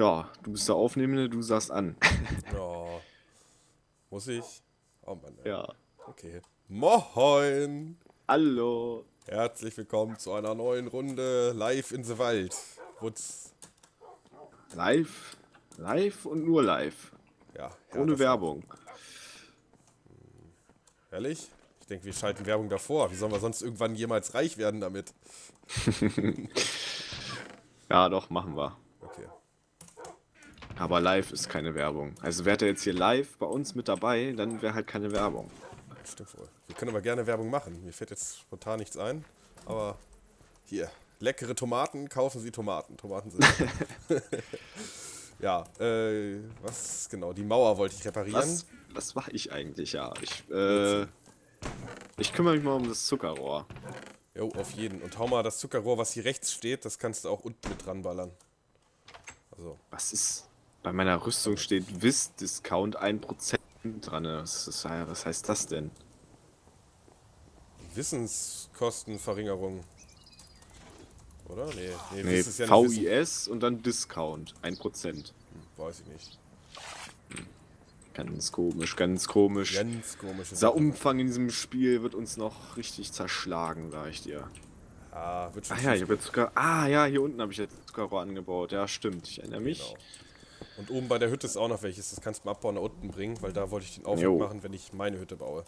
Ja, du bist der Aufnehmende, du sagst an. Ja. Muss ich? Oh Mann. Ey. Ja. Okay. Moin! Hallo! Herzlich willkommen zu einer neuen Runde Live in the Wald. Wutz. Live? Live und nur live. Ja. Ohne Werbung. Ehrlich? Ich denke, wir schalten Werbung davor. Wie sollen wir sonst irgendwann jemals reich werden damit? Ja, doch, machen wir. Okay. Aber live ist keine Werbung. Also wäre der jetzt hier live bei uns mit dabei, dann wäre halt keine Werbung. Stimmt wohl. Wir können aber gerne Werbung machen. Mir fällt jetzt spontan nichts ein. Aber hier, leckere Tomaten, kaufen Sie Tomaten. Tomaten sind... Ja, was genau? Die Mauer wollte ich reparieren. Was war ich eigentlich? Ja, ich kümmere mich mal um das Zuckerrohr. Jo, auf jeden. Und hau mal das Zuckerrohr, was hier rechts steht, das kannst du auch unten mit dran ballern. Also. Was ist? Bei meiner Rüstung steht Wiss-Discount 1% dran. Was heißt das denn? Wissenskostenverringerung. Oder? Nee, ist ja nicht VIS und dann Discount. 1%. Weiß ich nicht. Ganz komisch, ganz komisch. Ganz komisch. Dieser Umfang in diesem Spiel wird uns noch richtig zerschlagen, sag ich dir. Ah, wird schon. Ach ja, ich hab jetzt sogar. Ah ja, hier unten habe ich jetzt Zuckerrohr angebaut. Ja, stimmt. Ich erinnere mich. Genau. Und oben bei der Hütte ist auch noch welches. Das kannst du mal abbauen nach unten bringen, weil da wollte ich den Aufwand machen, wenn ich meine Hütte baue.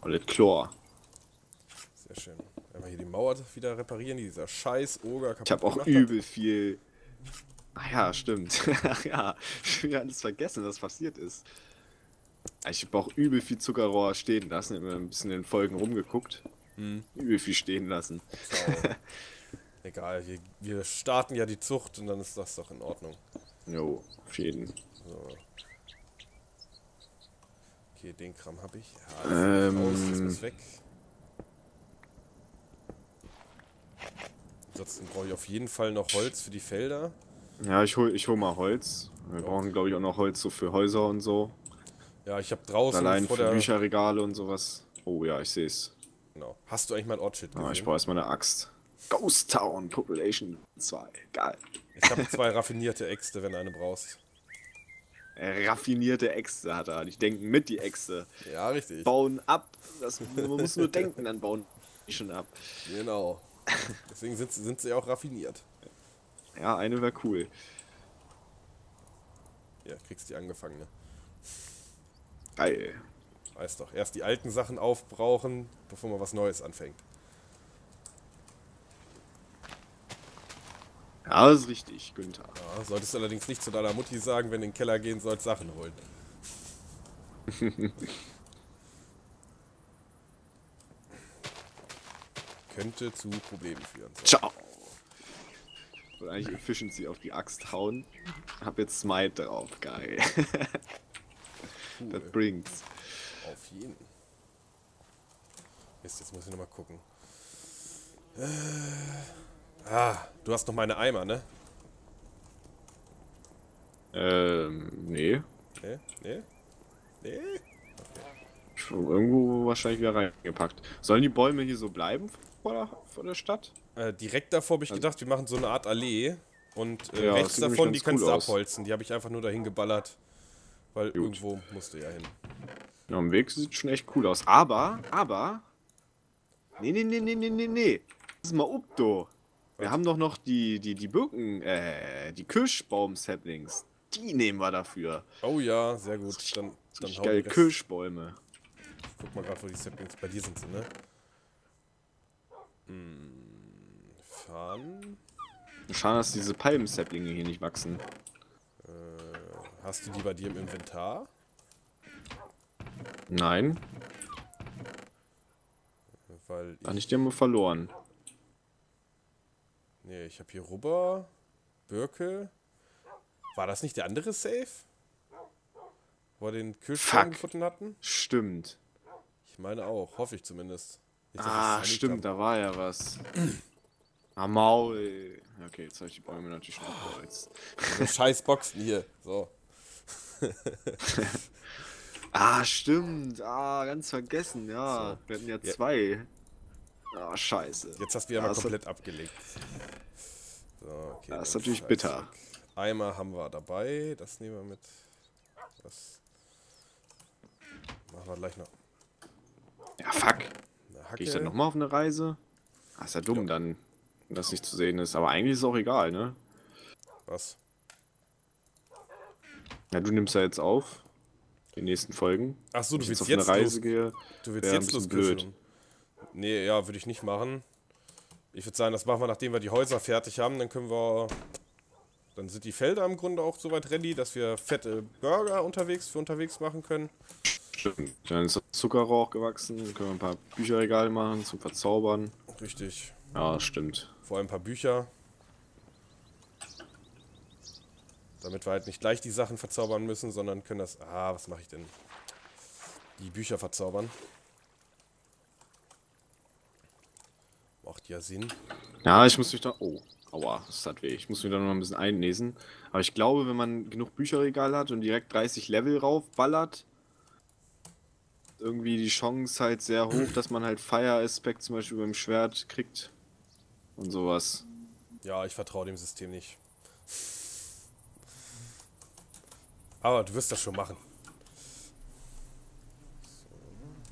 Alles Chlor. Sehr schön. Einmal hier die Mauer wieder reparieren, dieser scheiß Oger kaputt. Ich habe auch übel viel. Ah ja, stimmt. Ja, ich habe alles vergessen, was passiert ist. Ich habe auch übel viel Zuckerrohr stehen lassen. Ich habe ein bisschen in den Folgen rumgeguckt. Übel viel stehen lassen. Egal, wir starten ja die Zucht und dann ist das doch in Ordnung. Jo, auf jeden. So. Okay, den Kram habe ich. Ja, das muss weg. Ansonsten brauche ich auf jeden Fall noch Holz für die Felder. Ja, ich hol mal Holz. Wir brauchen, glaube ich, auch noch Holz so für Häuser und so. Ja, ich habe draußen allein vor für der... Bücherregale und sowas. Oh ja, ich sehe es. Genau. Hast du eigentlich mal ein Ortsschild gesehen? Ah, ich brauche erstmal eine Axt. Ghost Town Population 2. Geil. Ich habe 2 raffinierte Äxte, wenn du eine brauchst. Raffinierte Äxte hat er. Die denken mit, die Äxte. Ja, richtig. Bauen ab. Man muss nur denken, dann bauen die schon ab. Genau. Deswegen sind sie auch raffiniert. Ja, eine wäre cool. Ja, kriegst die angefangene. Geil. Weiß doch, erst die alten Sachen aufbrauchen, bevor man was Neues anfängt. Ja, das ist richtig, Günther. Ja, solltest du allerdings nicht zu deiner Mutti sagen, wenn du in den Keller gehen sollst, Sachen holen. Könnte zu Problemen führen. So. Ciao. Ich wollte eigentlich Efficiency auf die Axt hauen. Hab jetzt Smite drauf. Geil. Cool. Das bringt's. Auf jeden. Mist, jetzt muss ich nochmal gucken. Du hast noch meine Eimer, ne? Nee. Nee? Okay. Irgendwo wahrscheinlich wieder reingepackt. Sollen die Bäume hier so bleiben vor der Stadt? Direkt davor habe ich gedacht, wir machen so eine Art Allee. Und ja, rechts davon, die kannst du abholzen. Die habe ich einfach nur dahin geballert. Weil irgendwo musst du ja hin. Ja, am Weg sieht schon echt cool aus. Aber... Nee. Das ist mal Updo. Wir haben doch noch die Birken, die Kirschbaum-Saplings. Die nehmen wir dafür. Oh ja, sehr gut. Dann geil, Kirschbäume. Ich guck mal gerade, wo die Saplings bei dir sind, ne? Fahren. Schade, dass diese Palmen-Saplinge hier nicht wachsen. Hast du die bei dir im Inventar? Nein. Weil ich die haben wir verloren. Nee, ich habe hier Rubber, Birke. War das nicht der andere Safe? Wo wir den Kirschbaum gefunden hatten? Stimmt. Ich meine auch, hoffe ich zumindest. Nicht, stimmt, da war ja was. Maul. Okay, jetzt habe ich die Bäume natürlich schon abgeholzt. Also scheiß Boxen hier. So. Stimmt. Ganz vergessen, ja. So. Wir hatten ja 2. Oh, scheiße. Jetzt hast du ja mal komplett abgelegt. So, okay, das ist natürlich bitter. Eimer haben wir dabei. Das nehmen wir mit. Das machen wir gleich noch. Ja, fuck. Gehe ich dann nochmal auf eine Reise? Ah, ist ja dumm, dann, wenn das nicht zu sehen ist. Aber eigentlich ist es auch egal, ne? Was? Na, du nimmst ja jetzt auf. Die nächsten Folgen. Achso, du willst jetzt auf eine Reise gehen. Du willst jetzt los, blöd. Nee, ja, würde ich nicht machen. Ich würde sagen, das machen wir, nachdem wir die Häuser fertig haben. Dann können wir. Dann sind die Felder im Grunde auch soweit ready, dass wir fette Burger unterwegs machen können. Stimmt. Dann ist das Zuckerrohr gewachsen. Dann können wir ein paar Bücherregale machen zum Verzaubern. Richtig. Ja, stimmt. Vor allem ein paar Bücher. Damit wir halt nicht gleich die Sachen verzaubern müssen, sondern können das... Ah, was mache ich denn? Die Bücher verzaubern. Macht ja Sinn. Ja, ich muss mich da... Oh, aua, das tat weh. Ich muss mich da noch ein bisschen einlesen. Aber ich glaube, wenn man genug Bücherregal hat und direkt 30 Level raufballert, irgendwie die Chance halt sehr hoch, dass man halt Fire Aspect zum Beispiel beim Schwert kriegt. Und sowas. Ja, ich vertraue dem System nicht. Aber du wirst das schon machen.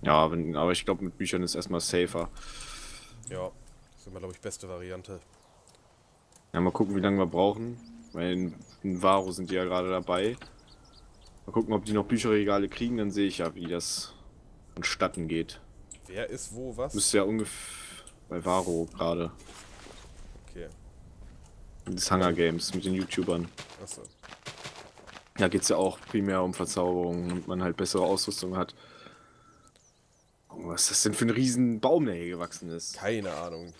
Ja, aber ich glaube, mit Büchern ist erstmal safer. Ja, das ist immer, glaube ich, beste Variante. Ja, mal gucken, wie lange wir brauchen. Weil in Varo sind die ja gerade dabei. Mal gucken, ob die noch Bücherregale kriegen, dann sehe ich ja, wie das vonstatten geht. Wer ist wo was? Müsste ja ungefähr bei Varo gerade. Okay. Das Hunger Games mit den YouTubern. Achso. Da geht es ja auch primär um Verzauberung und man halt bessere Ausrüstung hat. Oh, was ist das denn für ein riesen Baum, der hier gewachsen ist? Keine Ahnung.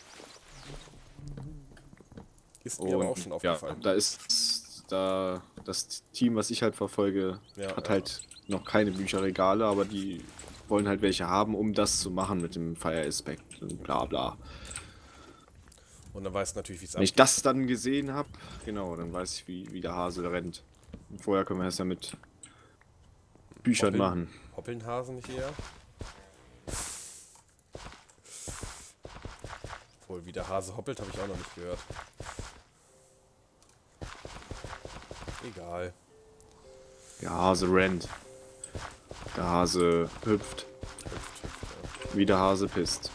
Ist mir aber auch schon aufgefallen. Ja, da ist das Team, was ich halt verfolge, hat halt noch keine Bücherregale, aber die wollen halt welche haben, um das zu machen mit dem Fire Aspect und bla bla. Und dann weiß natürlich, wie es abgeht. Wenn ich das dann gesehen habe, genau, dann weiß ich, wie der Hase rennt. Vorher können wir das ja mit Büchern machen. Hoppelnhasen nicht eher? Obwohl, wie der Hase hoppelt, habe ich auch noch nicht gehört. Egal. Der Hase rennt. Der Hase hüpft. Ja. Wie der Hase pisst.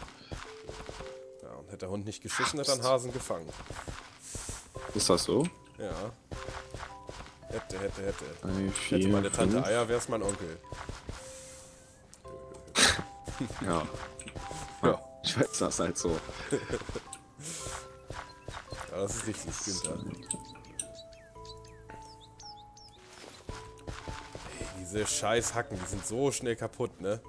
Ja, und hätte der Hund nicht geschissen, hätte er einen Hasen gefangen. Ist das so? Ja. Hätte. Hätte meine Tante Eier, wär's mein Onkel. Ja. Ich weiß das halt so. Ja, das ist richtig, Günther. Ey, diese scheiß Hacken, die sind so schnell kaputt, ne?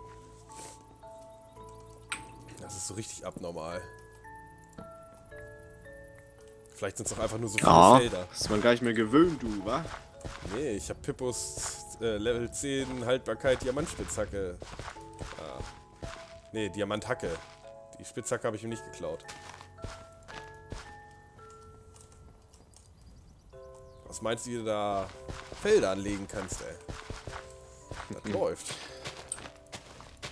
Das ist so richtig abnormal. Vielleicht sind es doch einfach nur so viele Felder. Das ist man gar nicht mehr gewöhnt, du, wa? Nee, ich hab Pippos Level 10 Haltbarkeit Diamantspitzhacke. Ah. Nee, Diamanthacke. Die Spitzhacke habe ich ihm nicht geklaut. Was meinst du, wie du da Felder anlegen kannst, ey? Das läuft.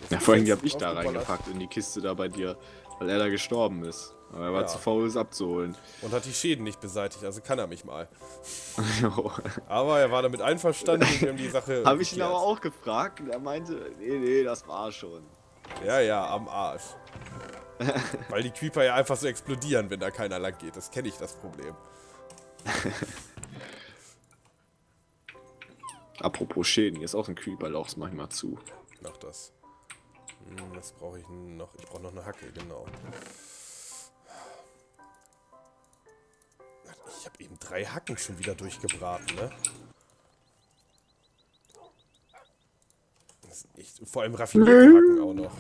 Ja, vor allem die hab ich da reingepackt in die Kiste da bei dir, weil er da gestorben ist. Aber er war zu faul, es abzuholen. Und hat die Schäden nicht beseitigt, also kann er mich mal. Aber er war damit einverstanden, wir haben die Sache... Habe ich ihn aber auch gefragt und er meinte, nee, das war schon. Ja, am Arsch. Weil die Creeper ja einfach so explodieren, wenn da keiner lang geht. Das kenne ich, das Problem. Apropos Schäden, hier ist auch ein Creeper, lauch's manchmal zu. Noch das. Was brauche ich noch? Ich brauche noch eine Hacke, genau. Ich habe eben 3 Hacken schon wieder durchgebraten, ne? Das ist echt, vor allem raffinierte Hacken auch noch.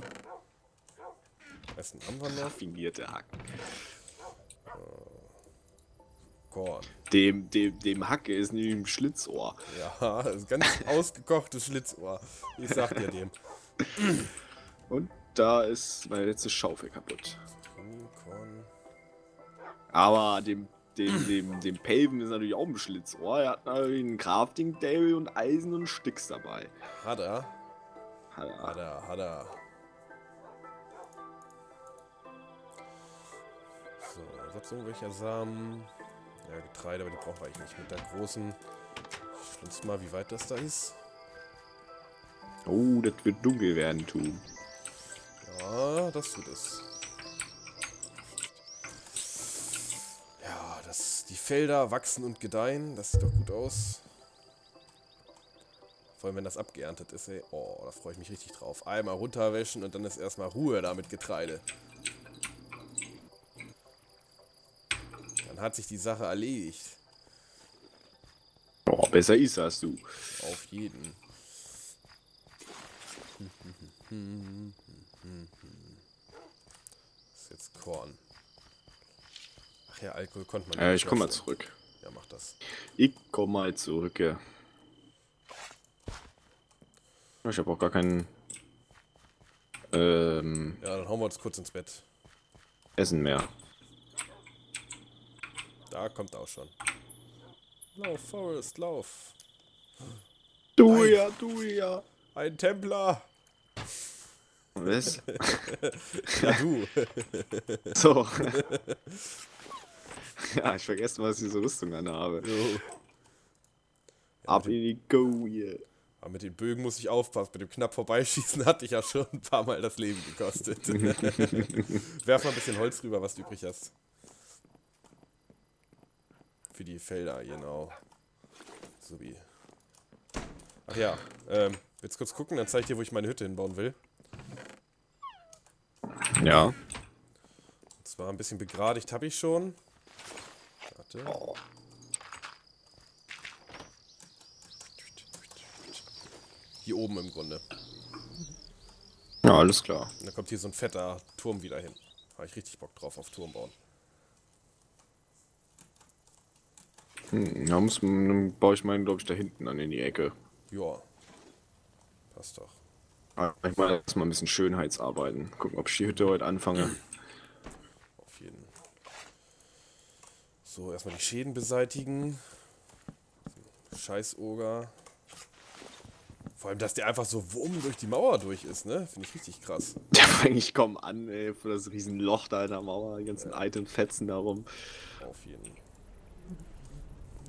Was denn haben wir noch? Raffinierte Hacken. Korn. Dem Hacke ist nämlich ein Schlitzohr. Ja, das ist ein ganz ausgekochtes Schlitzohr. Ich sag dir dem. Und da ist meine letzte Schaufel kaputt. Aber dem Paven ist natürlich auch ein Schlitzohr. Er hat natürlich einen Crafting-Table und Eisen und Sticks dabei. Hat er. gerade irgendwelcher Samen. Ja, Getreide, aber die brauchen wir eigentlich nicht. Mit der großen. Ich schau uns mal, wie weit das da ist. Oh, das wird dunkel werden, tun. Ja, das tut es. Ja, die Felder wachsen und gedeihen. Das sieht doch gut aus. Vor allem, wenn das abgeerntet ist, ey. Oh, da freue ich mich richtig drauf. Einmal runterwäschen und dann ist erstmal Ruhe da mit Getreide. Dann hat sich die Sache erledigt. Boah, besser ist das, du. Auf jeden. Das ist jetzt Korn. Ach ja, Alkohol konnte man nicht. Ich komme mal zurück. Ja, mach das. Ich komme mal zurück, ja. Ich habe auch gar keinen. Ja, dann hauen wir uns kurz ins Bett. Essen mehr. Da kommt auch schon. Lauf, Forest, lauf. Du Nein. Ja, du ja. Ein Templer. Was? Ja, du. So. Ja, ich vergesse mal, dass ich so Rüstung an habe. Jo. Ab in die Go, yeah. Aber mit den Bögen muss ich aufpassen. Mit dem knapp Vorbeischießen hatte ich ja schon ein paar Mal das Leben gekostet. Werf mal ein bisschen Holz rüber, was du übrig hast. Für die Felder, genau. So wie. Ach ja, willst kurz gucken? Dann zeig ich dir, wo ich meine Hütte hinbauen will. Ja. Und zwar ein bisschen begradigt habe ich schon. Warte. Oh. Hier oben im Grunde. Ja, alles klar. Und dann kommt hier so ein fetter Turm wieder hin. Habe ich richtig Bock drauf, auf Turm bauen. Hm, dann baue ich meinen, glaube ich, da hinten dann in die Ecke. Ja. Passt doch. Ich mache jetzt mal ein bisschen Schönheitsarbeiten. Gucken, ob ich die Hütte heute anfange. Auf jeden. So, erstmal die Schäden beseitigen. Scheißoger. Vor allem, dass der einfach so wumm durch die Mauer durch ist, ne? Finde ich richtig krass. Ja, ich komme an, ey, vor das riesen Loch da in der Mauer, die ganzen Itemfetzen da rum. Auf jeden.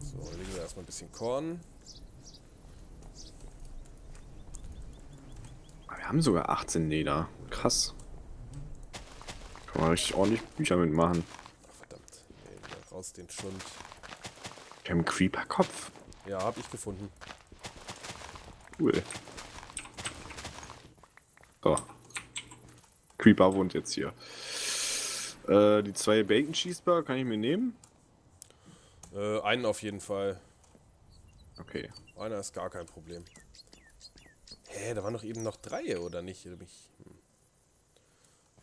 So, legen wir erstmal ein bisschen Korn. Wir haben sogar 18 Leder. Krass. Kann man richtig ordentlich Bücher mitmachen. Ach, verdammt. Nee, raus den Schund. Wir haben einen Creeper-Kopf. Ja, hab ich gefunden. Cool. So. Creeper wohnt jetzt hier. Die 2 Bacon Cheeseburger kann ich mir nehmen? Einen auf jeden Fall. Okay. Einer ist gar kein Problem. Hä, da waren doch eben noch 3, oder nicht?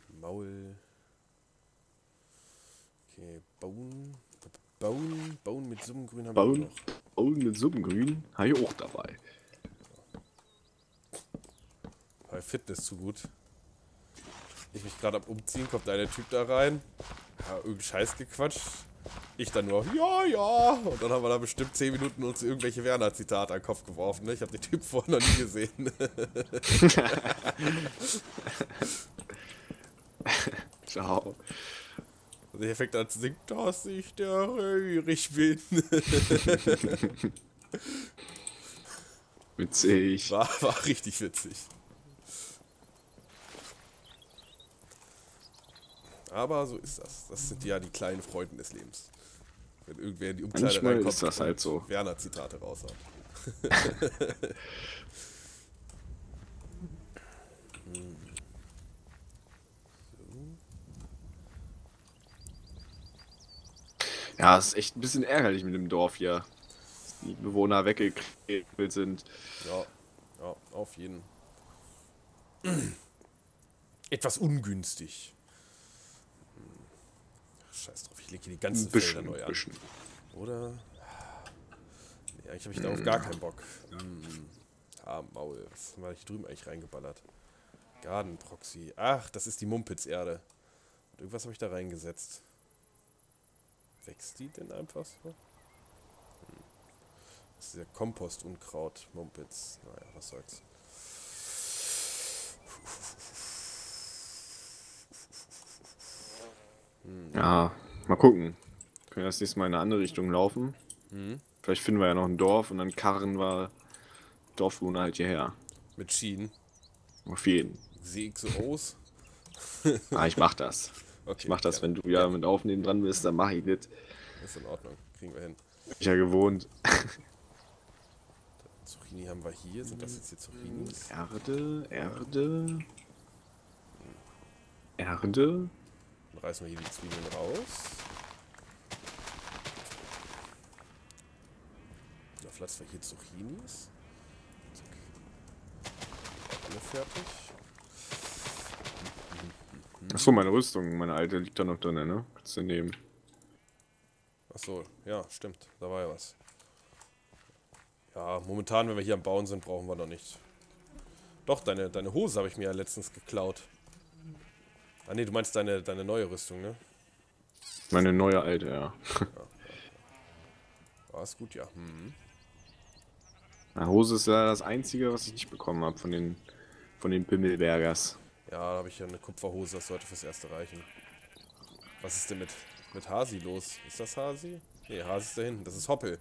Maul. Okay, Bauen mit Suppengrün haben wir noch. Bauen mit Suppengrün habe ich auch dabei. Fitness zu gut. Ich mich gerade am Umziehen, kommt der Typ da rein. Ja, irgendein Scheiß gequatscht. Ich dann nur, ja, ja. Und dann haben wir da bestimmt 10 Minuten uns irgendwelche Werner-Zitate an den Kopf geworfen. Ne? Ich habe den Typ vorher noch nie gesehen. Ciao. Und der fängt an zu singen, dass ich der Röhrig bin. Witzig. War richtig witzig. Aber so ist das. Das sind ja die kleinen Freuden des Lebens. Wenn irgendwer in die Umkleide manchmal reinkommt, ist das halt so. Werner-Zitate raushaut. Ja, ist echt ein bisschen ärgerlich mit dem Dorf hier. Dass die Bewohner weggekriegt sind. Ja, auf jeden. Etwas ungünstig. Scheiß drauf, ich lege hier die ganzen Felder neu an. Oder? Nee, eigentlich habe ich darauf gar keinen Bock. Maul. Was haben wir hier drüben eigentlich reingeballert? Gardenproxy. Ach, das ist die Mumpitzerde. Und irgendwas habe ich da reingesetzt. Wächst die denn einfach so? Das ist ja Kompostunkraut, Mumpitz. Naja, was soll's. Ja, Mal gucken. Können wir das nächste Mal in eine andere Richtung laufen? Mhm. Vielleicht finden wir ja noch ein Dorf und dann karren wir Dorfbewohner halt hierher. Mit Schienen. Auf jeden. CXOs? Ah, ich mach das. Okay, ich mach das, wenn du ja mit Aufnehmen dran bist, dann mach ich das. Ist in Ordnung, kriegen wir hin. Bin ich ja gewohnt. Zucchini haben wir hier, sind das jetzt hier Zucchinis? Erde, Erde. Erde. Dann reißen wir hier die Zwiebeln raus. Dann pflanzen wir hier Zucchinis. Alle fertig. Achso, meine Rüstung, meine alte liegt da noch drin, ne? Kannst du nehmen. Achso, ja, stimmt, da war ja was. Ja, momentan, wenn wir hier am Bauen sind, brauchen wir noch nicht. Doch, deine Hose habe ich mir ja letztens geklaut. Ah ne, du meinst deine neue Rüstung, ne? Meine neue alte, ja. War es gut, ja. Mhm. Na, Hose ist ja das einzige, was ich nicht bekommen habe von den Pimmelbergers. Ja, da habe ich ja eine Kupferhose, das sollte fürs Erste reichen. Was ist denn mit Hasi los? Ist das Hasi? Ne, Hasi ist da hinten, das ist Hoppel.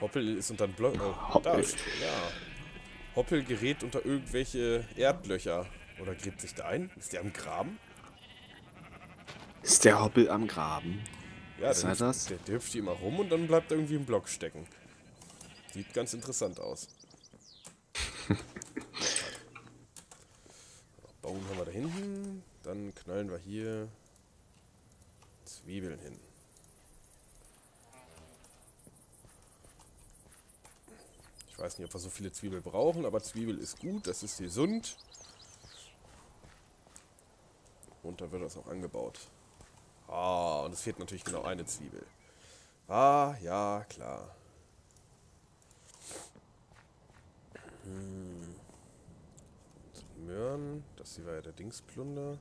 Hoppel ist unter einem Block. Oh, Hoppel. Da ist, ja. Hoppel gerät unter irgendwelche Erdlöcher. Oder gräbt sich da ein? Ist der am Graben? Ist der Hoppel am Graben? Ja, was heißt das? Der hüpft immer rum und dann bleibt irgendwie im Block stecken. Sieht ganz interessant aus. Baum haben wir da hinten, dann knallen wir hier Zwiebeln hin. Ich weiß nicht, ob wir so viele Zwiebeln brauchen, aber Zwiebel ist gut, das ist gesund. Und da wird das auch angebaut. Ah, und es fehlt natürlich genau eine Zwiebel. Ah, ja, klar. Hm. Möhren, das hier war ja der Dingsplunder.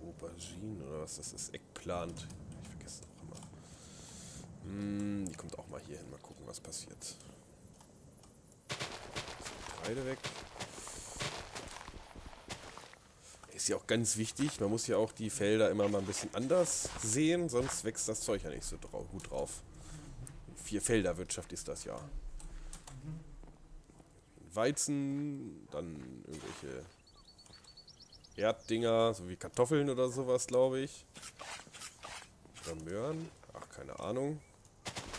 Aubergine oder was das ist, Eggplant. Ich vergesse es auch immer. Hm, die kommt auch mal hier hin, mal gucken, was passiert. Das Getreide weg. Ist ja auch ganz wichtig, man muss ja auch die Felder immer mal ein bisschen anders sehen, sonst wächst das Zeug ja nicht so gut drauf. 4-Felder-Wirtschaft ist das ja. Weizen, dann irgendwelche Erddinger, so wie Kartoffeln oder sowas, glaube ich. Oder Möhren, ach, keine Ahnung.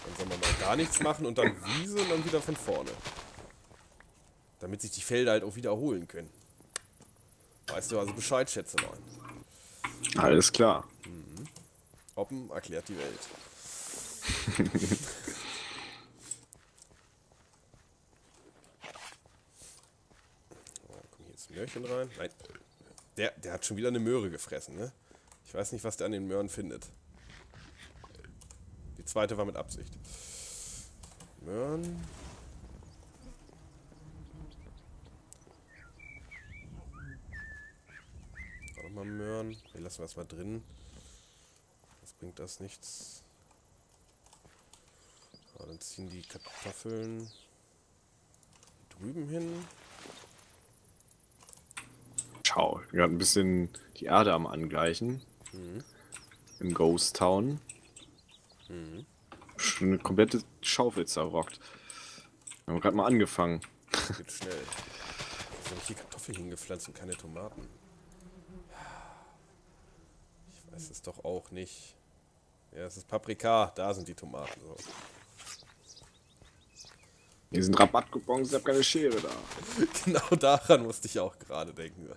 Dann soll man mal gar nichts machen und dann Wiese und dann wieder von vorne. Damit sich die Felder halt auch wiederholen können. Weißt du also Bescheid, schätze mal. Alles klar. Mhm. Oppen erklärt die Welt. Möhrchen rein. Nein. Der hat schon wieder eine Möhre gefressen, ne? Ich weiß nicht, was der an den Möhren findet. Die zweite war mit Absicht. Möhren. Auch nochmal Möhren. Hier lassen wir es mal drin. Das bringt das nichts. So, dann ziehen die Kartoffeln drüben hin. Schau, ich bin gerade ein bisschen die Erde am Angleichen. Mhm. Im Ghost Town. Mhm. Schon eine komplette Schaufel zerrockt. Wir haben gerade mal angefangen. Das geht schnell. Jetzt habe ich hier Kartoffeln hingepflanzt und keine Tomaten. Ich weiß es doch auch nicht. Ja, es ist Paprika, da sind die Tomaten. So. Hier sind Rabattcoupons, ich hab keine Schere da. Genau daran musste ich auch gerade denken.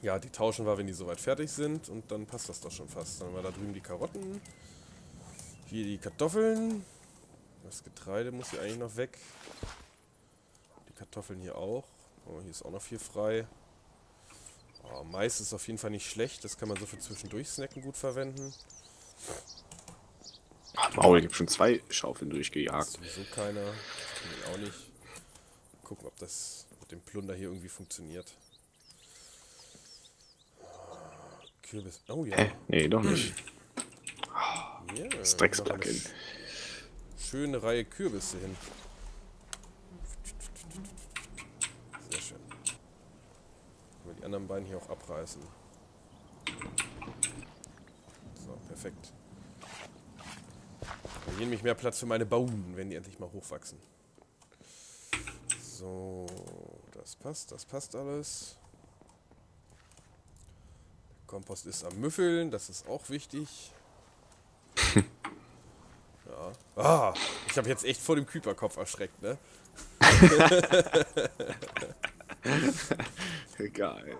Ja, die tauschen wir, wenn die soweit fertig sind und dann passt das doch schon fast. Dann haben wir da drüben die Karotten, hier die Kartoffeln, das Getreide muss hier eigentlich noch weg. Die Kartoffeln hier auch. Oh, hier ist auch noch viel frei. Oh, Mais ist auf jeden Fall nicht schlecht, das kann man so für zwischendurch snacken gut verwenden. Wow, ich habe schon 2 Schaufeln durchgejagt. Sowieso keiner. Ich auch nicht. Gucken, ob das mit dem Plunder hier irgendwie funktioniert. Kürbis. Oh ja. Nee, doch nicht. Yeah, das Drecksplug hin. Schöne Reihe Kürbisse hin. Sehr schön. die anderen beiden hier auch abreißen. So, perfekt. Dann hier nämlich mehr Platz für meine Baumen, wenn die endlich mal hochwachsen. So, das passt alles. Der Kompost ist am Müffeln, das ist auch wichtig. Ja. Ah, ich habe jetzt echt vor dem Küperkopf erschreckt, ne? Egal.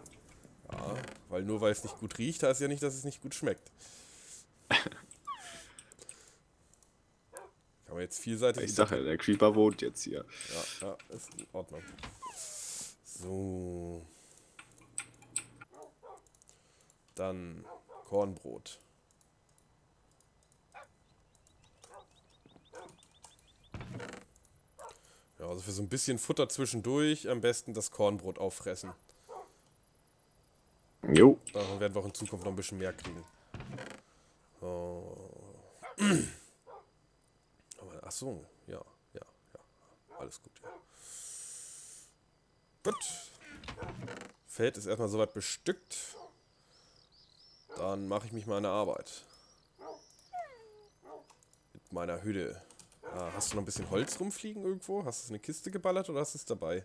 Ja, weil nur weil es nicht gut riecht, heißt ja nicht, dass es nicht gut schmeckt. Kann man jetzt vielseitig... Ich sage ja, der Creeper wohnt jetzt hier. Ja, ja, ist in Ordnung. So. Dann Kornbrot. Ja, also für so ein bisschen Futter zwischendurch am besten das Kornbrot auffressen. Jo. Davon werden wir auch in Zukunft noch ein bisschen mehr kriegen. Oh. Ach so, ja, ja, ja. Alles gut, ja. Gut. Feld ist erstmal soweit bestückt. Dann mache ich mich mal an der Arbeit. Mit meiner Hütte. Ah, hast du noch ein bisschen Holz rumfliegen irgendwo? Hast du eine Kiste geballert oder hast du es dabei?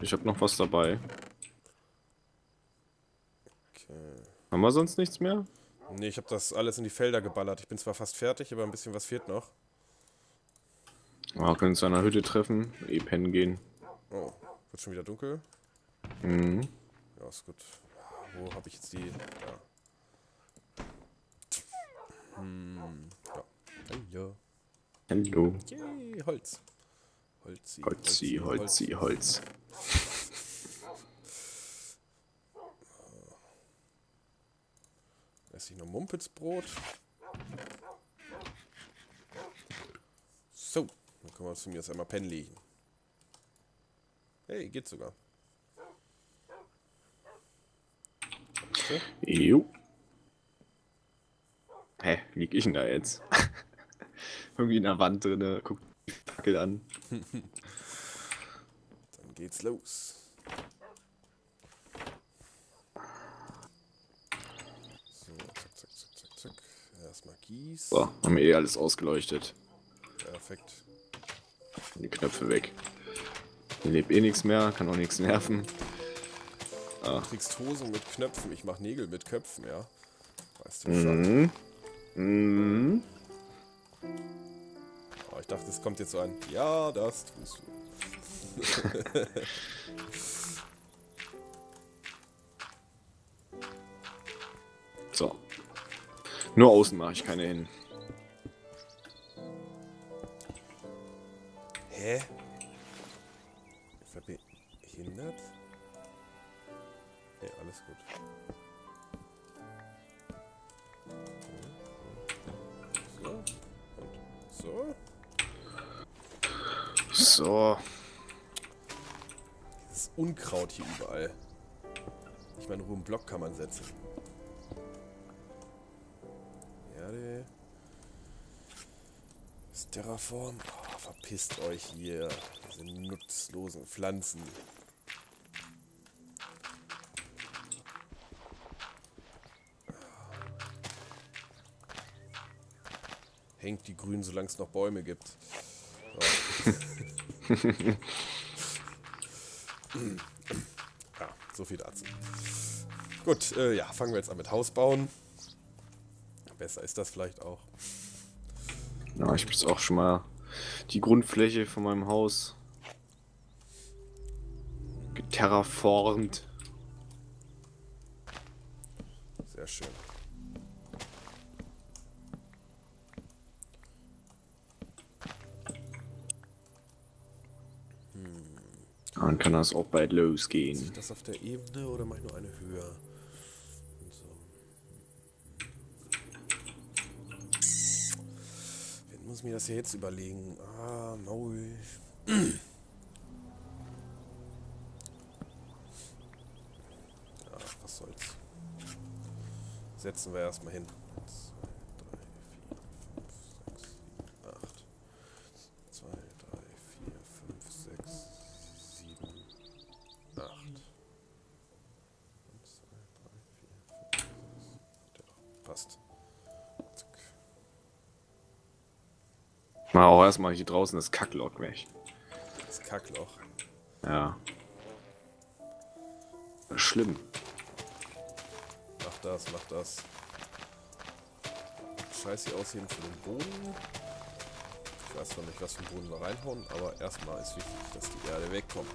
Ich hab noch was dabei. Okay. Haben wir sonst nichts mehr? Nee, ich habe das alles in die Felder geballert. Ich bin zwar fast fertig, aber ein bisschen was fehlt noch. Oh, können uns an der Hütte treffen, pennen gehen. Oh, wird schon wieder dunkel. Mhm. Ja, ist gut. Wo habe ich jetzt die... Ja. Hm, ja. Hallo. Hallo. Yay, Holz. Holzi, Holzi, Holzi, Holz. Esse ich noch Mumpelsbrot. So, dann können wir uns jetzt einmal pennen legen. Hey, geht sogar. Okay. Jo. Hä, lieg ich denn da jetzt? Irgendwie in der Wand drinne, guck die Fackel an. Dann geht's los. Erstmal Gieß. So, haben wir eh alles ausgeleuchtet. Perfekt. Die Knöpfe weg. Ich lebe eh nichts mehr, kann auch nichts nerven. Ah. Du kriegst Hosen mit Knöpfen, ich mach Nägel mit Köpfen, ja. Weißt du schon. Mhm. Oh, ich dachte, es kommt jetzt so ein. Ja, das tust du. So. Nur außen mache ich keine hin. Hä? Verhindert? Ja, alles gut. So. Und so. So. Dieses Unkraut hier überall. Ich meine, nur einen Block kann man setzen. Das Terraform. Oh, verpisst euch hier. Diese nutzlosen Pflanzen. Hängt die Grünen, solange es noch Bäume gibt. Oh. Ja, so viel dazu. Gut, ja, fangen wir jetzt an mit Haus bauen. Besser ist das vielleicht auch. Ja, ich bin jetzt auch schon mal die Grundfläche von meinem Haus geterraformt. Sehr schön. Dann kann das auch bald losgehen. Ist das auf der Ebene oder mache ich nur eine höher? Ich muss mir das ja jetzt überlegen. Ah, Maul. Ja, was soll's. Setzen wir erstmal hin. 1, 2, 3, 4, 5, 6, 7, 8. 1, 2, 3, 4, 5, 6, 7, 8. Na, auch erstmal hier draußen das Kackloch weg. Das Kackloch. Ja. Schlimm. Mach das, mach das. Scheiße ausheben für den Boden. Ich weiß noch nicht, was für den Boden wir reinhauen, aber erstmal ist wichtig, dass die Erde wegkommt.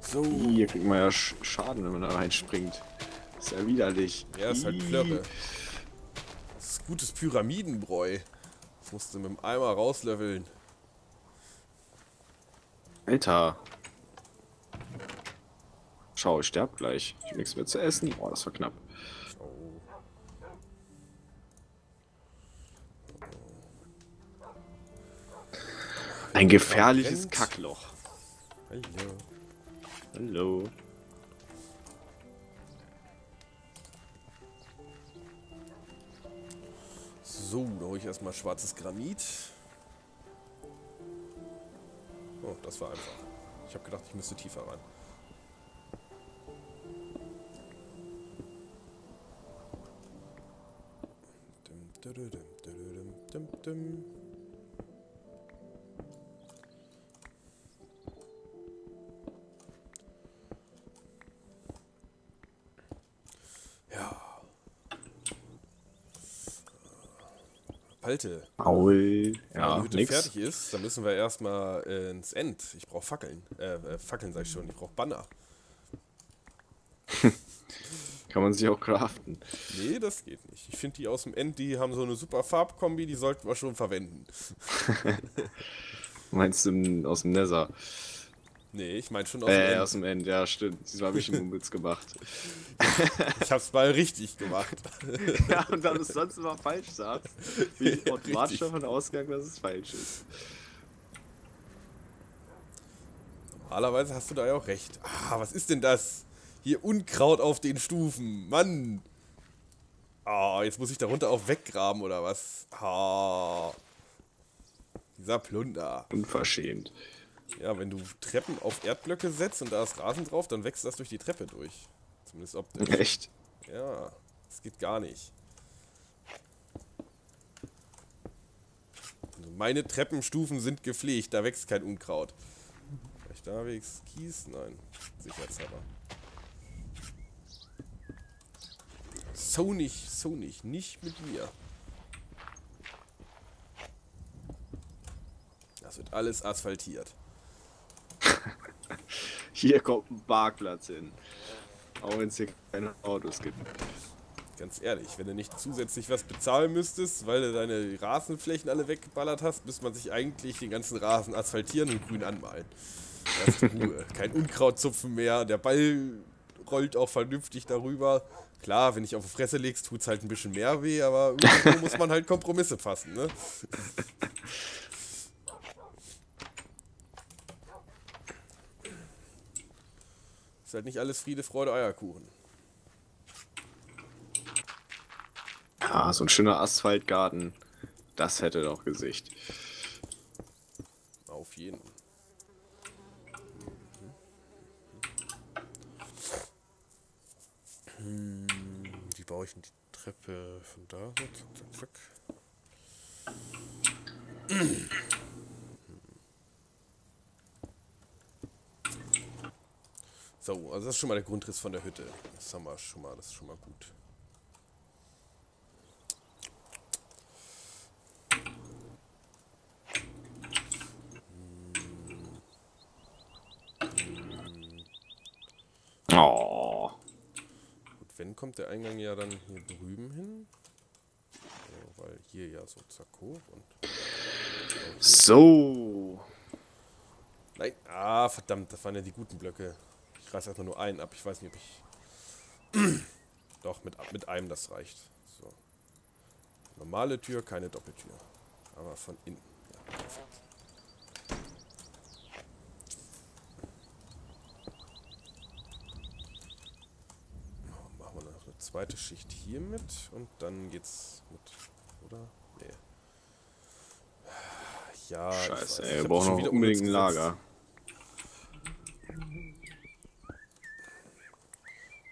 So. Hier kriegt man ja Schaden, wenn man da reinspringt. Ist ja widerlich. Ja, ist halt Klöppe. Das ist gutes Pyramidenbräu. Das musst du mit dem Eimer rauslöffeln. Alter. Schau, ich sterbe gleich. Ich habe nichts mehr zu essen. Oh, das war knapp. Oh. Ein gefährliches Kackloch. Hallo. Hallo. So, da hole ich erstmal schwarzes Granit. Oh, das war einfach. Ich habe gedacht, ich müsste tiefer rein. Ja. Palte. Aui. Ja, wenn die Hütte fertig ist, dann müssen wir erstmal ins End. Ich brauche Fackeln. Fackeln sag ich schon, ich brauche Banner. Kann man sich auch craften. Nee, das geht nicht. Ich finde die aus dem End, die haben so eine super Farbkombi, die sollten wir schon verwenden. Meinst du aus dem Nether? Nee, ich meine schon aus dem End. Aus dem End, ja stimmt. Das habe ich im Mumbitz gemacht. Ich hab's mal richtig gemacht. Ja, und dann ist sonst immer falsch sagst, bin ich automatisch davon ausgegangen, dass es falsch ist. Normalerweise hast du da ja auch recht. Ah, was ist denn das? Hier Unkraut auf den Stufen, Mann! Ah, jetzt muss ich darunter auch weggraben oder was? Ah, dieser Plunder. Unverschämt. Ja, wenn du Treppen auf Erdblöcke setzt und da ist Rasen drauf, dann wächst das durch die Treppe durch. Zumindest optisch. Echt? Ja, das geht gar nicht. Also meine Treppenstufen sind gepflegt, da wächst kein Unkraut. Vielleicht da wächst Kies? Nein, sicherheitshalber. So nicht, mit mir. Das wird alles asphaltiert. Hier kommt ein Parkplatz hin. Auch wenn es hier keine Autos gibt. Ganz ehrlich, wenn du nicht zusätzlich was bezahlen müsstest, weil du deine Rasenflächen alle weggeballert hast, müsste man sich eigentlich den ganzen Rasen asphaltieren und grün anmalen. Das ist Ruhe. Kein Unkrautzupfen mehr, der Ball rollt auch vernünftig darüber. Klar, wenn ich auf die Fresse legst, tut's halt ein bisschen mehr weh, aber irgendwo muss man halt Kompromisse fassen, ne? Ist halt nicht alles Friede, Freude, Eierkuchen. Ah, so ein schöner Asphaltgarten. Das hätte doch Gesicht. Auf jeden Fall. Wie baue ich denn die Treppe von da? Zack, zack, zack. So, also das ist schon mal der Grundriss von der Hütte. Das haben wir schon mal, das ist schon mal gut. Kommt der Eingang ja dann hier drüben hin, so, weil hier ja so zack hoch und so. Nein, ah verdammt, das waren ja die guten Blöcke. Ich reiß erstmal nur einen ab. Ich weiß nicht, ob ich doch mit einem das reicht. So. Normale Tür, keine Doppeltür, aber von innen. Ja, perfekt. Zweite Schicht hier mit und dann geht's mit, oder? Nee. Ja, scheiße, ey, wir brauchen noch unbedingt ein Lager.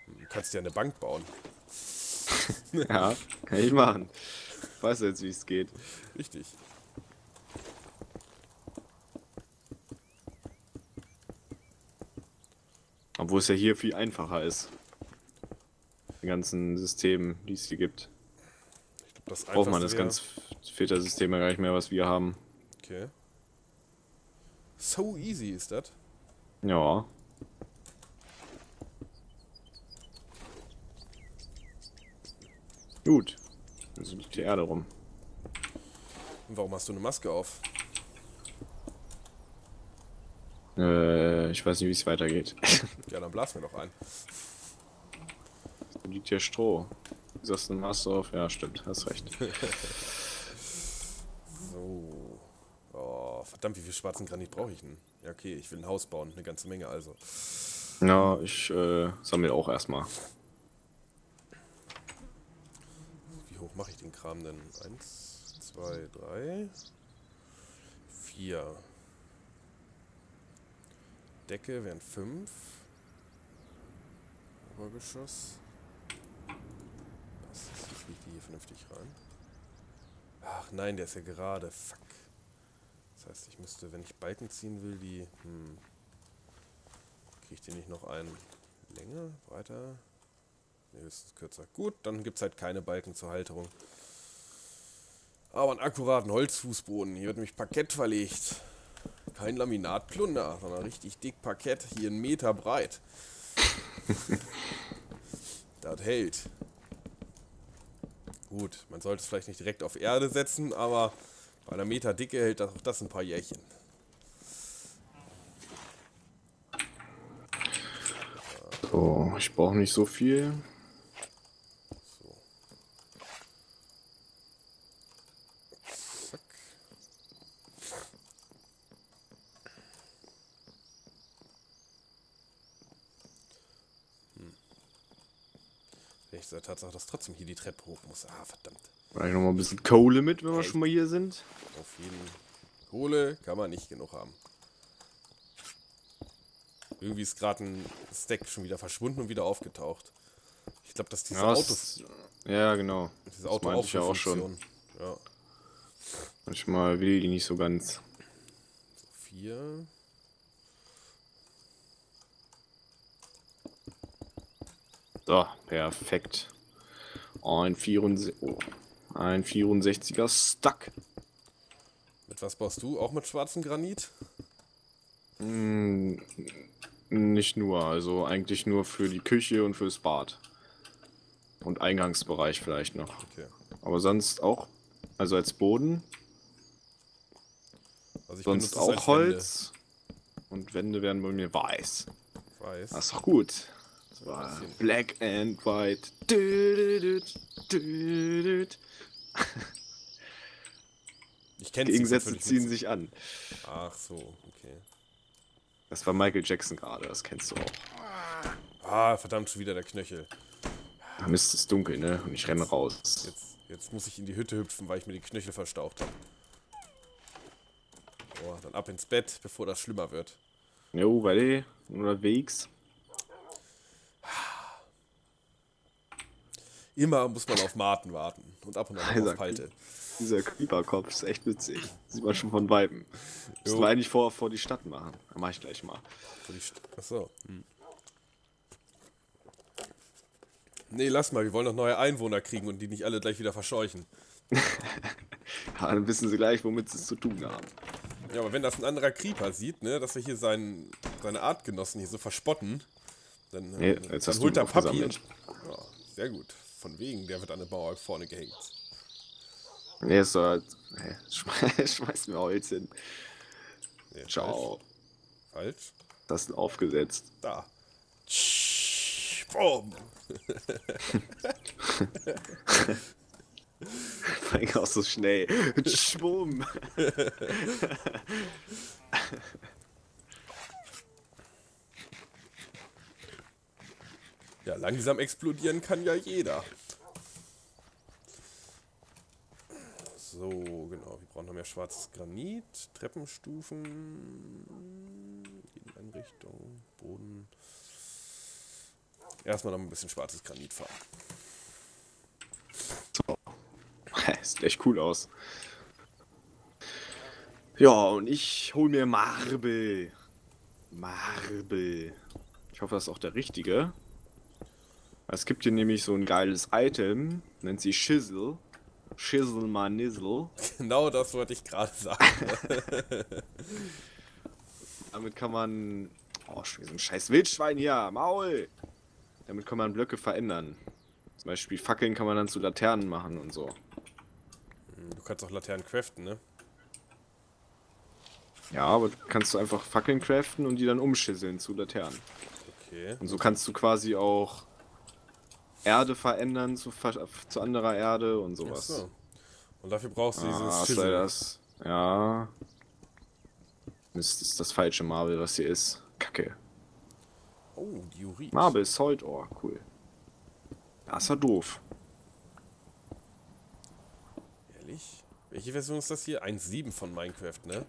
Du kannst ja eine Bank bauen. Ja, kann ich machen. Ich weiß jetzt, wie es geht. Richtig. Obwohl es ja hier viel einfacher ist. Die ganzen Systemen, die es hier gibt. Ich glaub, das braucht man das ganz Filtersystem ja gar nicht mehr, was wir haben. Okay. So easy ist das. Ja. Gut. Also liegt die Erde rum. Und warum hast du eine Maske auf? Ich weiß nicht, wie es weitergeht. Ja, dann blasen wir doch ein. Da liegt hier Stroh. Du hast eine Maske auf. Ja, stimmt. Hast recht. So. Oh, verdammt, wie viel schwarzen Granit brauche ich denn? Ja, okay, ich will ein Haus bauen. Eine ganze Menge also. Na, ja, ich sammle auch erstmal. Wie hoch mache ich den Kram denn? 1, 2, 3, 4. Decke wären 5. Obergeschoss. Ich kriege die hier vernünftig rein. Ach nein, der ist ja gerade. Fuck. Das heißt, ich müsste, wenn ich Balken ziehen will, die... Kriege ich die nicht noch einen? Länger? Breiter? Ne, höchstens kürzer. Gut, dann gibt es halt keine Balken zur Halterung. Aber einen akkuraten Holzfußboden. Hier wird nämlich Parkett verlegt. Kein Laminatplunder, sondern richtig dick Parkett, hier 1 Meter breit. Das hält. Gut, man sollte es vielleicht nicht direkt auf Erde setzen, aber bei einer Meter Dicke hält das auch das ein paar Jährchen. So, ich brauche nicht so viel. Tatsache, dass trotzdem hier die Treppe hoch muss. Ah, verdammt. Vielleicht nochmal ein bisschen Kohle mit, wenn wir schon mal hier sind. Auf jeden Kohle kann man nicht genug haben. Irgendwie ist gerade ein Stack schon wieder verschwunden und wieder aufgetaucht. Ich glaube, dass diese Autos... Ja, genau. Diese Autos ja auch schon. Ja. Manchmal will die nicht so ganz. So, 4... So, perfekt. Ein 64er Stack. Mit was baust du? Auch mit schwarzem Granit? Nicht nur, also eigentlich nur für die Küche und fürs Bad. Und Eingangsbereich vielleicht noch. Okay. Aber sonst auch, also als Boden. Also ich sonst auch Holz. Wände. Und Wände werden bei mir weiß. Weiß. Das ist doch gut. Black and White. Ich kenne Gegensätze ziehen sich an. Ach so, okay. Das war Michael Jackson gerade, das kennst du auch. Ah, verdammt, schon wieder der Knöchel. Da Mist, ist dunkel, ne? Und ich renne raus. Jetzt muss ich in die Hütte hüpfen, weil ich mir den Knöchel verstaucht habe. Oh, dann ab ins Bett, bevor das schlimmer wird. Jo, weil unterwegs. Immer muss man auf Marten warten und ab und an auf Palte. Dieser Creeper-Kopf ist echt witzig. Sieht man schon von Weitem. Müssen wir eigentlich vor die Stadt machen. Dann mach ich gleich mal. Achso. Nee, lass mal. Wir wollen noch neue Einwohner kriegen und die nicht alle gleich wieder verscheuchen. Ja, dann wissen sie gleich, womit sie es zu tun haben. Ja, aber wenn das ein anderer Creeper sieht, ne, dass wir hier seine Artgenossen hier so verspotten, dann, nee, dann holt er Papi. Ja, sehr gut. Von wegen, der wird an der Mauer vorne gehängt. Nee, ist doch halt... Nee, schmeiß mir Holz hin. Nee, ciao. Falsch. Das ist aufgesetzt. Da. Boom. Fang auch so schnell. Schwumm. Ja, langsam explodieren kann ja jeder. So, genau. Wir brauchen noch mehr schwarzes Granit, Treppenstufen, in eine Richtung, Boden. Erstmal noch ein bisschen schwarzes Granit fahren. So. Sieht echt cool aus. Ja, und ich hole mir Marble. Ich hoffe, das ist auch der richtige. Es gibt hier nämlich so ein geiles Item, nennt sie Shizzle. Shizzle Manizzle. Genau das wollte ich gerade sagen. Damit kann man... Oh, schon so ein scheiß Wildschwein hier, Maul! Damit kann man Blöcke verändern. Zum Beispiel Fackeln kann man dann zu Laternen machen und so. Du kannst auch Laternen craften, ne? Ja, aber kannst du einfach Fackeln craften und die dann umschisseln zu Laternen. Okay. Und so kannst du quasi auch Erde verändern zu anderer Erde und sowas. Ach so. Und dafür brauchst du dieses Schissel. Das. Ja. Mist, ist das falsche Marble, was hier ist. Kacke. Oh, Diorite. Marble, Salt Ore, cool. Das war doof. Ehrlich? Welche Version ist das hier? 1.7 von Minecraft, ne?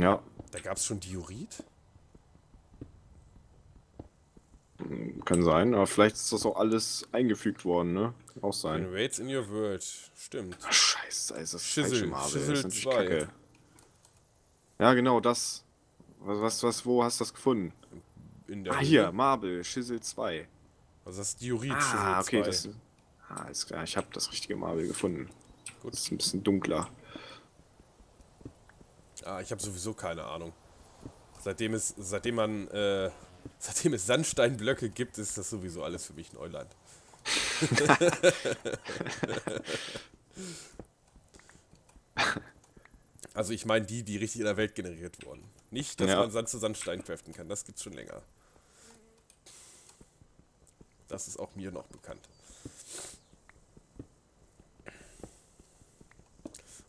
Ja. Da gab's schon Diorit? Kann sein, aber vielleicht ist das auch alles eingefügt worden, ne? Kann auch sein. Raids in your world. Stimmt. Ach, scheiße, ist das falsche Marble. Das ist Kacke. Ja, genau, das. Wo hast du das gefunden? In der hier, Marble, Schissel 2. Also das ist Diorit, Schissel 2. Ah, okay, das ist... Ah, alles klar, ich habe das richtige Marble gefunden. Gut. Das ist ein bisschen dunkler. Ah, ich habe sowieso keine Ahnung. Seitdem es Sandsteinblöcke gibt, ist das sowieso alles für mich Neuland. Also ich meine die richtig in der Welt generiert wurden. Nicht, dass man Sand zu Sandstein craften kann, das gibt's schon länger. Das ist auch mir noch bekannt.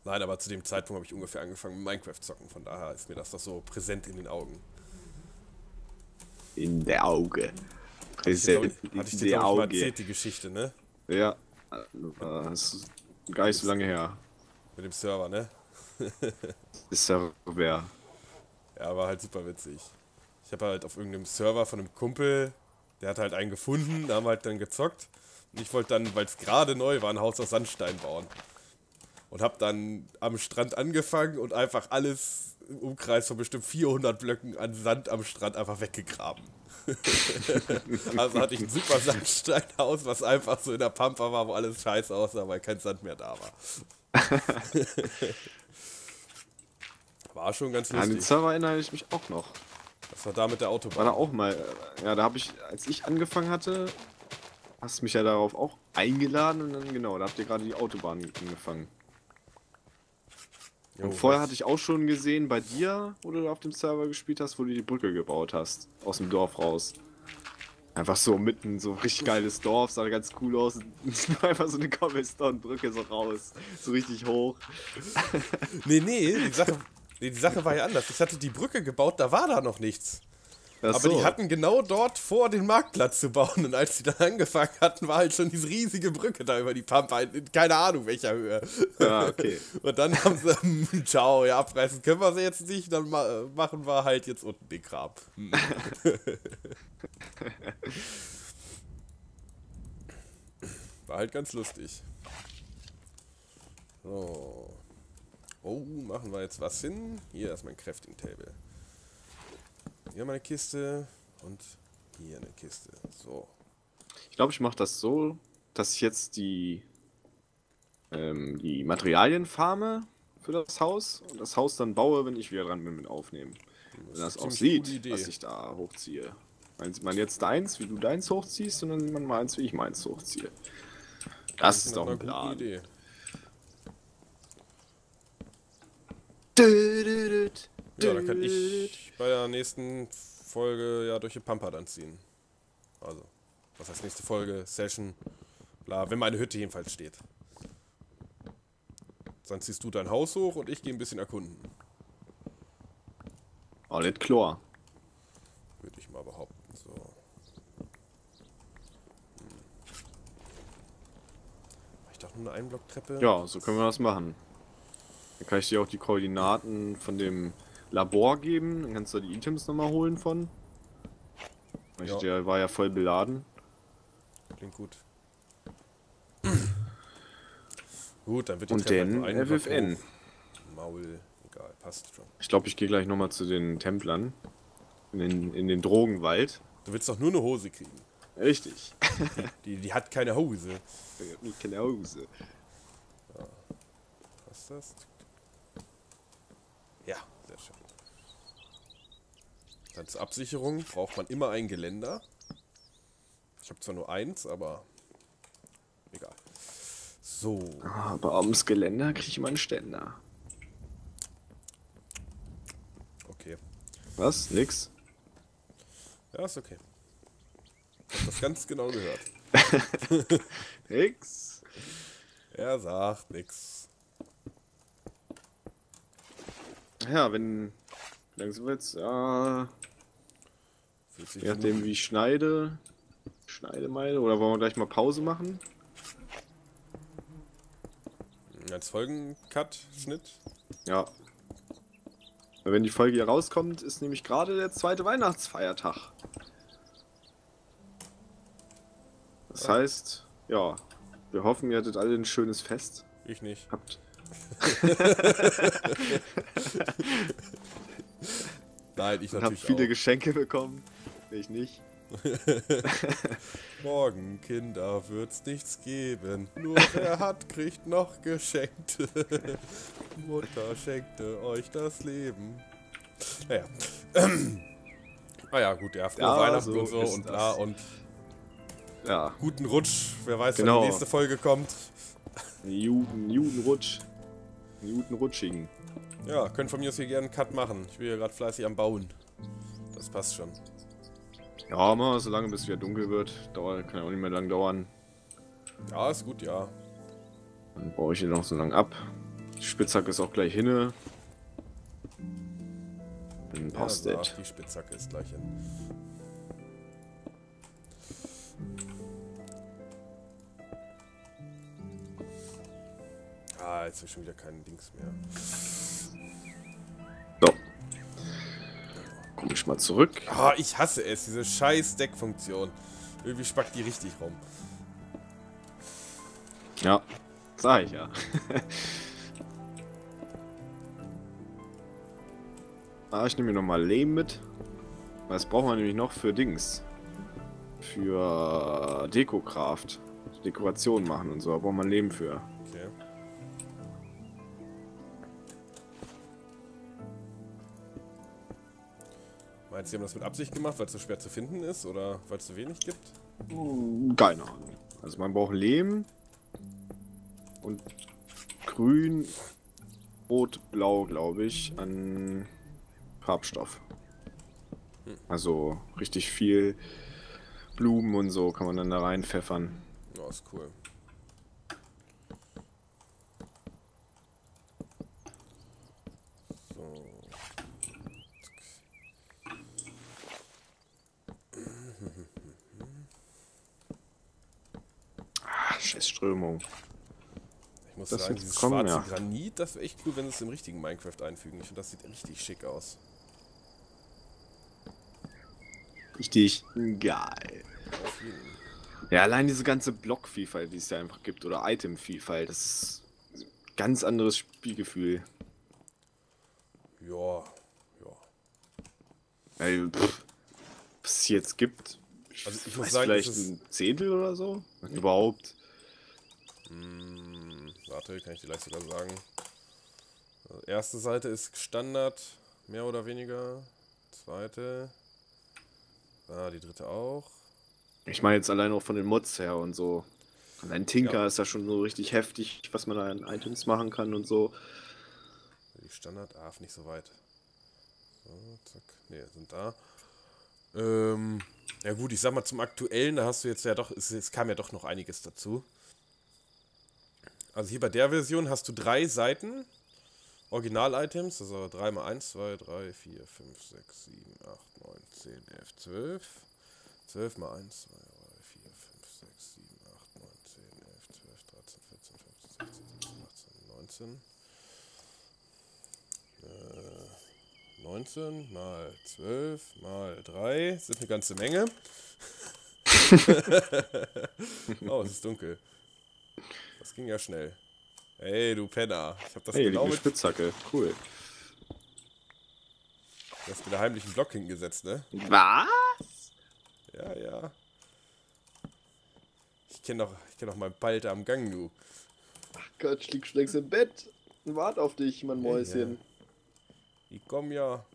Nein, aber zu dem Zeitpunkt habe ich ungefähr angefangen mit Minecraft zocken, von daher ist mir das doch so präsent in den Augen. In der Auge. Präsent hatte ich dir auch mal erzählt, die Geschichte, ne? Ja, das ist gar nicht so lange her. Mit dem Server, ne? Ist ja wer. Ja, war halt super witzig. Ich habe halt auf irgendeinem Server von einem Kumpel, der hat halt einen gefunden, da haben wir halt dann gezockt. Und ich wollte dann, weil es gerade neu war, ein Haus aus Sandstein bauen. Und hab dann am Strand angefangen und einfach alles im Umkreis von bestimmt 400 Blöcken an Sand am Strand einfach weggegraben. Also hatte ich ein super Sandsteinhaus, was einfach so in der Pampa war, wo alles scheiße aussah, weil kein Sand mehr da war. War schon ganz lustig. An den Server erinnere ich mich auch noch. Das war da mit der Autobahn. War da auch mal, ja, da habe ich, als ich angefangen hatte, hast mich ja darauf auch eingeladen und dann genau, da habt ihr gerade die Autobahn angefangen. Und vorher hatte ich auch schon gesehen, bei dir, wo du auf dem Server gespielt hast, wo du die Brücke gebaut hast, aus dem Dorf raus. Einfach so mitten, so richtig geiles Dorf, sah ganz cool aus. Einfach so eine Cobblestone-Brücke so raus, so richtig hoch. Nee, die Sache war ja anders. Ich hatte die Brücke gebaut, da war da noch nichts. Ach so. Aber die hatten genau dort vor, den Marktplatz zu bauen. Und als die dann angefangen hatten, war halt schon diese riesige Brücke da über die Pampa. In keine Ahnung welcher Höhe. Ja, okay. Und dann haben sie, ciao, ja, abreißen können wir sie jetzt nicht. Dann machen wir halt jetzt unten den Grab. War halt ganz lustig. So. Oh, machen wir jetzt was hin? Hier ist mein Crafting Table. Hier mal eine Kiste und hier eine Kiste. So. Ich glaube, ich mache das so, dass ich jetzt die Materialien farme für das Haus und das Haus dann baue, wenn ich wieder dran bin mit Aufnehmen. Wenn das auch sieht, was ich da hochziehe. Sieht man jetzt deins, wie du deins hochziehst, und dann sieht man meins, wie ich meins hochziehe. Das ist doch ein Plan. Idee. Ja, dann kann ich bei der nächsten Folge ja durch die Pampa dann ziehen. Also, was heißt nächste Folge, Session, bla, wenn meine Hütte jedenfalls steht. Dann ziehst du dein Haus hoch und ich gehe ein bisschen erkunden. Alles klar. Würde ich mal behaupten, so. Mach ich doch nur eine Einblocktreppe? Ja, so können wir das machen. Dann kann ich dir auch die Koordinaten von dem Labor geben, dann kannst du die Items nochmal holen von. Ja. Der war ja voll beladen. Klingt gut. Gut, dann wird die Treppe ein FFN. Maul, egal, passt schon. Ich glaube, ich gehe gleich nochmal zu den Templern. In den Drogenwald. Du willst doch nur eine Hose kriegen. Richtig. Die hat keine Hose. Keine Hose. Ja. Was ist das? Ja, sehr schön. Dann zur Absicherung braucht man immer ein Geländer. Ich habe zwar nur eins, aber egal. So. Aber ums Geländer kriege ich immer einen Ständer. Okay. Was? Nix? Ja, ist okay. Ich hab das ganz genau gehört. Nix? Er sagt nix. Ja, wenn... Langsam jetzt... Je nachdem wie ich schneide... Schneidemeile, oder wollen wir gleich mal Pause machen? Als Folgen-Cut, Schnitt? Ja. Wenn die Folge hier rauskommt, ist nämlich gerade der zweite Weihnachtsfeiertag. Das heißt, ja, wir hoffen, ihr hattet alle ein schönes Fest. Ich nicht. Habt. Nein, ich natürlich hab viele auch. Geschenke bekommen. Ich nicht. Morgen, Kinder, wird's nichts geben. Nur wer hat, kriegt noch Geschenke. Mutter schenkte euch das Leben. Naja. Naja, gut, ja, frohe Weihnachten so und so und bla und. Ja. Guten Rutsch, wer weiß, genau, wann die nächste Folge kommt. Judenrutsch. Judenrutschigen. Ja, könnt von mir aus hier gerne einen Cut machen. Ich bin ja gerade fleißig am Bauen. Das passt schon. Ja, mal so lange, bis es wieder dunkel wird. Dauert, kann ja auch nicht mehr lang dauern. Ja, ist gut, ja. Dann baue ich hier noch so lang ab. Die Spitzhacke ist auch gleich hinne. Dann passt ja, das. Die Spitzhacke ist gleich hin. Ah, jetzt habe ich schon wieder keinen Dings mehr. So. Komm ich mal zurück. Ah, ich hasse es, diese scheiß Deckfunktion. Irgendwie spackt die richtig rum. Ja, sag ich ja. Ah, ich nehme mir nochmal Lehm mit. Was brauchen wir nämlich noch für Dings? Für Dekokraft. Dekoration machen und so, da braucht man Lehm für. Okay. Meinst du, die haben das mit Absicht gemacht, weil es so schwer zu finden ist oder weil es so wenig gibt? Keine Ahnung. Also man braucht Lehm und Grün, Rot, Blau, glaube ich, an Farbstoff. Also richtig viel Blumen und so kann man dann da reinpfeffern. Ja, ist cool. Scheiß Strömung. Ich muss sagen, dieses schwarze Granit, das wäre echt cool, wenn sie es im richtigen Minecraft einfügen. Ich finde, das sieht richtig schick aus. Richtig geil. Ja, allein diese ganze Blockvielfalt, die es ja einfach gibt, oder Itemvielfalt, das ist ein ganz anderes Spielgefühl. Ja, ja. Weil, was es jetzt gibt, also ich muss sagen, vielleicht ein Zehntel oder so? Wenn überhaupt. Warte, kann ich dir gleich sogar sagen. Also erste Seite ist Standard, mehr oder weniger. Zweite. Ah, die dritte auch. Ich meine jetzt allein auch von den Mods her und so. Allein Tinker ja, ist da schon so richtig heftig, was man da an Items machen kann und so. Die Standard, nicht so weit. So, zack. Ne, sind da. Ja gut, ich sag mal zum Aktuellen, da hast du jetzt ja doch, es kam ja doch noch einiges dazu. Also hier bei der Version hast du 3 Seiten Original-Items, also 3 mal 1, 2, 3, 4, 5, 6, 7, 8, 9, 10, 11, 12. 12 mal 1, 2, 3, 4, 5, 6, 7, 8, 9, 10, 11, 12, 13, 14, 15, 16, 17, 18, 19. 19 mal 12 mal 3 sind eine ganze Menge. Oh, es ist dunkel. Das ging ja schnell. Ey, du Penner. Ich hab das genau mit Spitzhacke. Cool. Du hast mir den heimlichen Block hingesetzt, ne? Was? Ja, ja. Ich kenn doch meinen Palter am Gang, du. Ach Gott, schlägst schlägst im Bett und wart auf dich, mein Mäuschen. Ja. Ich komm ja.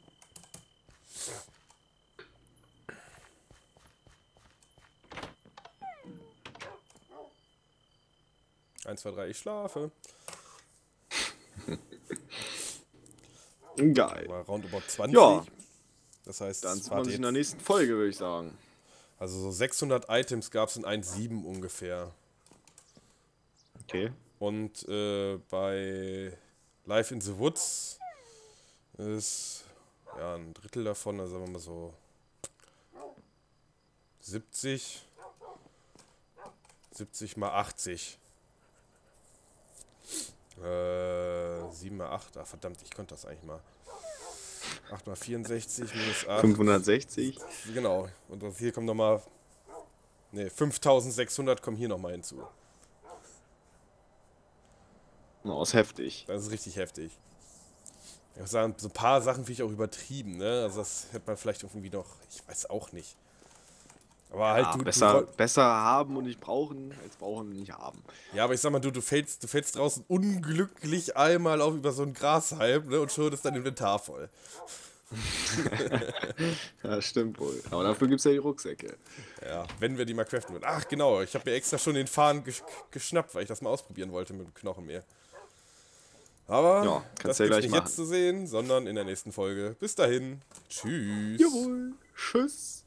Eins, zwei, drei, ich schlafe. Geil. Roundabout 20. Ja. Das heißt, dann sehen wir uns in der nächsten Folge, würde ich sagen. Also so 600 Items gab es in 1.7 ungefähr. Okay. Und bei Live in the Woods ist ja ein Drittel davon, also sagen wir mal so 70. 70 mal 80. 7 mal 8. Ah, verdammt, ich konnte das eigentlich mal. 8 mal 64 minus 8. 560. Genau. Und hier kommt nochmal... Ne, 5600 kommen hier nochmal hinzu. Oh, ist heftig. Das ist richtig heftig. Ich muss sagen, so ein paar Sachen finde ich auch übertrieben, ne? Also das hätte man vielleicht irgendwie noch... Ich weiß auch nicht. Aber halt ja, du, besser haben und nicht brauchen, als brauchen und nicht haben. Ja, aber ich sag mal, du fällst draußen unglücklich einmal auf über so einen Grashalm, ne, und schon ist dein Inventar voll. Ja, stimmt wohl. Aber dafür gibt's ja die Rucksäcke. Ja, wenn wir die mal craften würden. Ach genau, ich habe mir extra schon den Faden geschnappt, weil ich das mal ausprobieren wollte mit dem Knochenmehl. Aber ja, das gibt's nicht jetzt zu sehen, sondern in der nächsten Folge. Bis dahin. Tschüss. Jawohl. Tschüss.